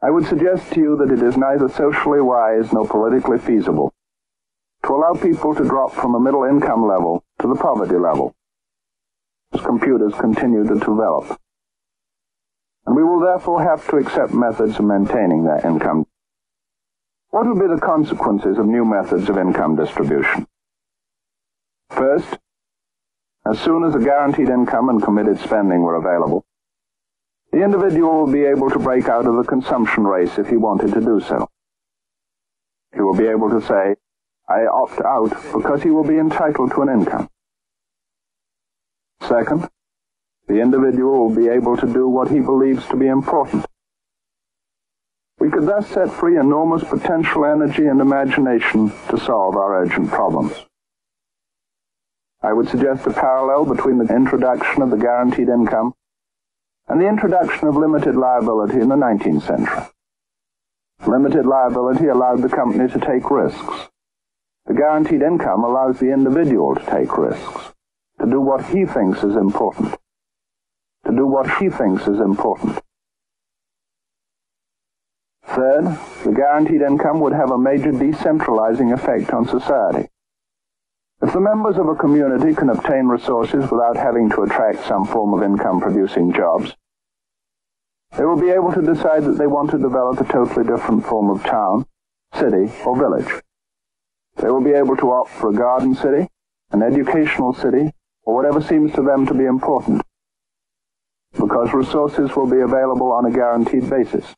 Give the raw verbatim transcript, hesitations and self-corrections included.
I would suggest to you that it is neither socially wise nor politically feasible to allow people to drop from a middle income level to the poverty level as computers continue to develop, and we will therefore have to accept methods of maintaining their income. What will be the consequences of new methods of income distribution? First, as soon as a guaranteed income and committed spending were available, the individual will be able to break out of the consumption race if he wanted to do so. He will be able to say, I opt out, because he will be entitled to an income. Second, the individual will be able to do what he believes to be important. We could thus set free enormous potential energy and imagination to solve our urgent problems. I would suggest a parallel between the introduction of the guaranteed income and the introduction of limited liability in the nineteenth century. Limited liability allowed the company to take risks. The guaranteed income allows the individual to take risks, to do what he thinks is important, to do what she thinks is important. Third, the guaranteed income would have a major decentralizing effect on society. If the members of a community can obtain resources without having to attract some form of income-producing jobs, they will be able to decide that they want to develop a totally different form of town, city, or village. They will be able to opt for a garden city, an educational city, or whatever seems to them to be important, because resources will be available on a guaranteed basis.